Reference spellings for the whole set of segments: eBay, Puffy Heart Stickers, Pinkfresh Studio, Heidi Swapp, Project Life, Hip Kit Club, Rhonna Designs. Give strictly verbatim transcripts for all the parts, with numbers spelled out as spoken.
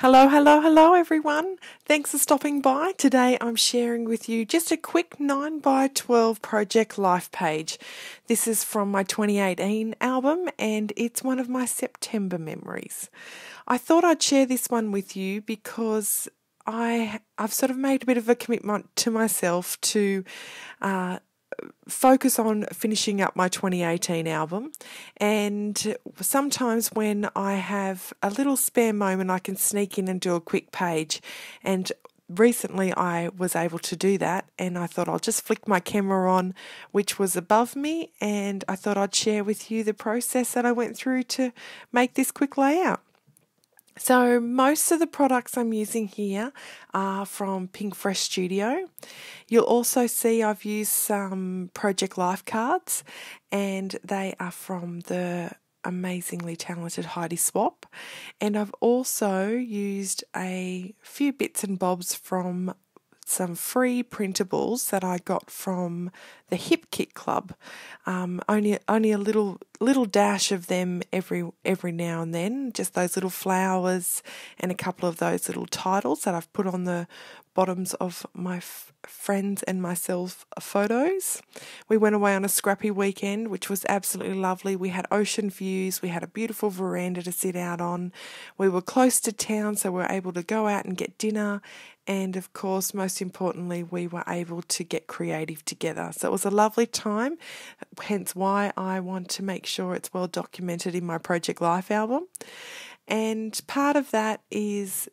Hello, hello, hello everyone. Thanks for stopping by. Today I'm sharing with you just a quick nine by twelve Project Life page. This is from my twenty eighteen album and it's one of my September memories. I thought I'd share this one with you because I, I've sort of made a bit of a commitment to myself to uh, focus on finishing up my twenty eighteen album, and sometimes when I have a little spare moment I can sneak in and do a quick page, and recently I was able to do that, and I thought I'll just flick my camera on, which was above me, and I thought I'd share with you the process that I went through to make this quick layout. So most of the products I'm using here are from Pinkfresh Studio. You'll also see I've used some Project Life cards, and they are from the amazingly talented Heidi Swapp. And I've also used a few bits and bobs from some free printables that I got from the Hip Kit Club. Um, only only a little little dash of them every every now and then. Just those little flowers and a couple of those little titles that I've put on the bottoms of my f friends and myself photos. We went away on a scrappy weekend, which was absolutely lovely. We had ocean views, we had a beautiful veranda to sit out on, we were close to town, so we were able to go out and get dinner, and of course, most importantly, we were able to get creative together. So it was a lovely time, hence why I want to make sure it's well documented in my Project Life album. And part of that is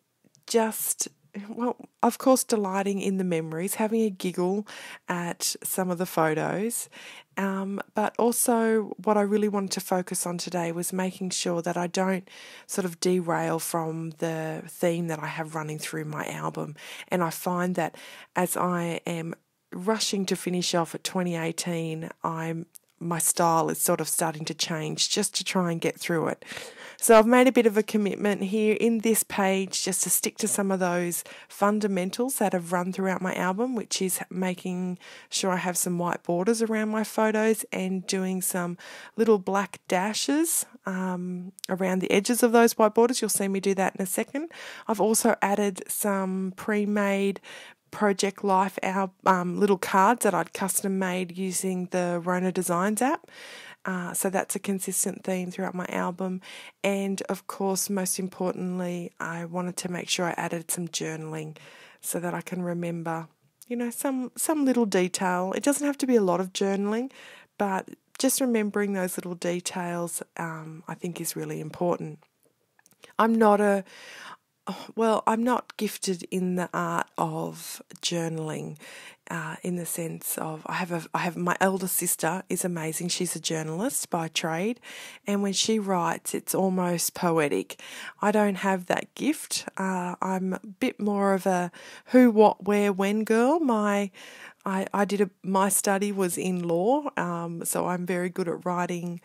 just, well, of course, delighting in the memories, having a giggle at some of the photos, um, but also what I really wanted to focus on today was making sure that I don't sort of derail from the theme that I have running through my album. And I find that as I am rushing to finish off at twenty eighteen, I'm my style is sort of starting to change just to try and get through it. So I've made a bit of a commitment here in this page just to stick to some of those fundamentals that have run throughout my album, which is making sure I have some white borders around my photos and doing some little black dashes um, around the edges of those white borders. You'll see me do that in a second. I've also added some pre-made Project Life, our um, little cards that I'd custom made using the Rhonna Designs app. Uh, so that's a consistent theme throughout my album. And of course, most importantly, I wanted to make sure I added some journaling so that I can remember, you know, some, some little detail. It doesn't have to be a lot of journaling, but just remembering those little details um, I think is really important. I'm not a... Well, I'm not gifted in the art of journaling, uh, in the sense of I have a I have my elder sister is amazing. She's a journalist by trade, and when she writes, it's almost poetic. I don't have that gift. Uh, I'm a bit more of a who, what, where, when girl. My I I did a, my study was in law, um, so I'm very good at writing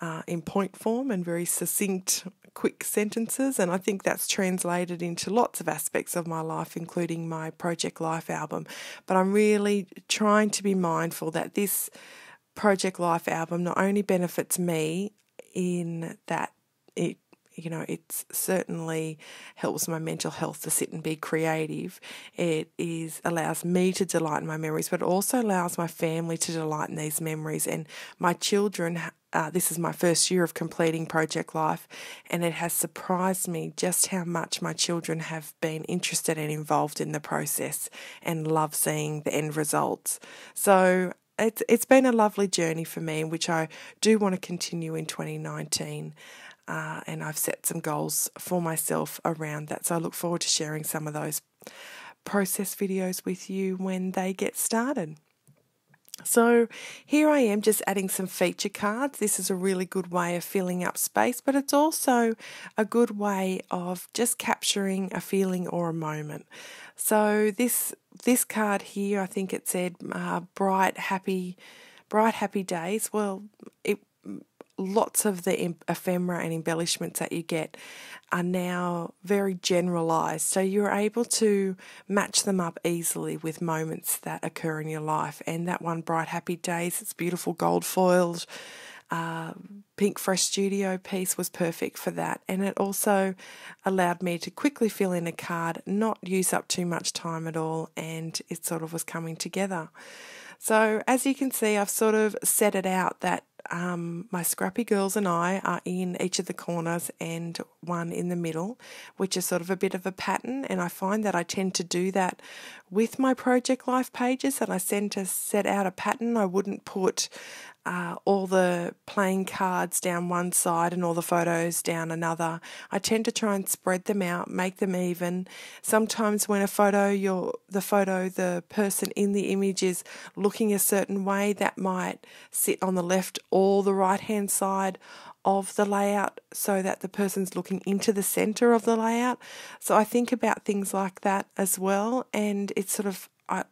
uh, in point form and very succinct, quick sentences, and I think that's translated into lots of aspects of my life, including my Project Life album. But I'm really trying to be mindful that this Project Life album not only benefits me in that it, you know, it certainly helps my mental health to sit and be creative. It is allows me to delight in my memories, but it also allows my family to delight in these memories, and my children. Uh, this is my first year of completing Project Life, and it has surprised me just how much my children have been interested and involved in the process and love seeing the end results. So it's, it's been a lovely journey for me, which I do want to continue in twenty nineteen, uh, and I've set some goals for myself around that. So I look forward to sharing some of those process videos with you when they get started. So here I am just adding some feature cards. This is a really good way of filling up space, but it's also a good way of just capturing a feeling or a moment. So this this card here, I think it said uh, bright, happy, bright, happy days. Well, it lots of the ephemera and embellishments that you get are now very generalized, so you're able to match them up easily with moments that occur in your life. And that one, bright happy days, it's beautiful gold foiled um, Pinkfresh Studio piece was perfect for that, and it also allowed me to quickly fill in a card, not use up too much time at all, and it sort of was coming together. So as you can see, I've sort of set it out that Um, my scrappy girls and I are in each of the corners and one in the middle, which is sort of a bit of a pattern, and I find that I tend to do that with my Project Life pages, that I tend to set out a pattern. I wouldn't put uh, all the playing cards down one side and all the photos down another. I tend to try and spread them out, make them even. Sometimes when a photo, you're, the photo, the person in the image is looking a certain way, that might sit on the left or all the right hand side of the layout so that the person's looking into the center of the layout. So I think about things like that as well, and it's sort of, I,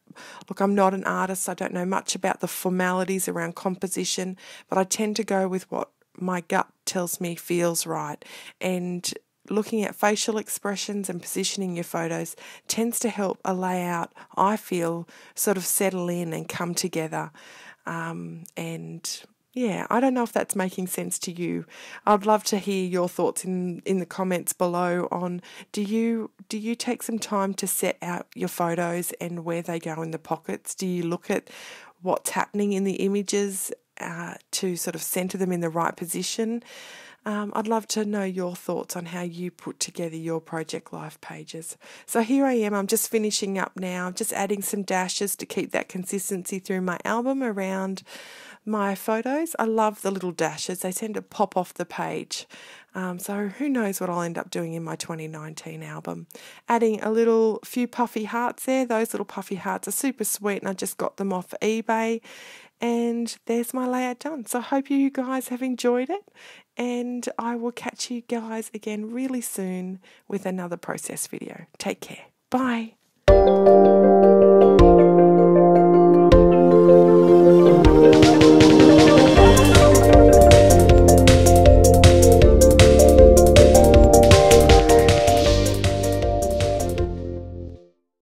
look, I'm not an artist, I don't know much about the formalities around composition, but I tend to go with what my gut tells me feels right, and looking at facial expressions and positioning your photos tends to help a layout, I feel, sort of settle in and come together. Um, and yeah, I don't know if that's making sense to you. I'd love to hear your thoughts in, in the comments below on do you do you take some time to set out your photos and where they go in the pockets? Do you look at what's happening in the images uh, to sort of centre them in the right position? Um, I'd love to know your thoughts on how you put together your Project Life pages. So here I am, I'm just finishing up now, just adding some dashes to keep that consistency through my album around my photos. I love the little dashes, they tend to pop off the page. Um, so who knows what I'll end up doing in my twenty nineteen album. Adding a little few puffy hearts there. Those little puffy hearts are super sweet, and I just got them off eBay. And there's my layout done. So I hope you guys have enjoyed it, and I will catch you guys again really soon with another process video. Take care. Bye.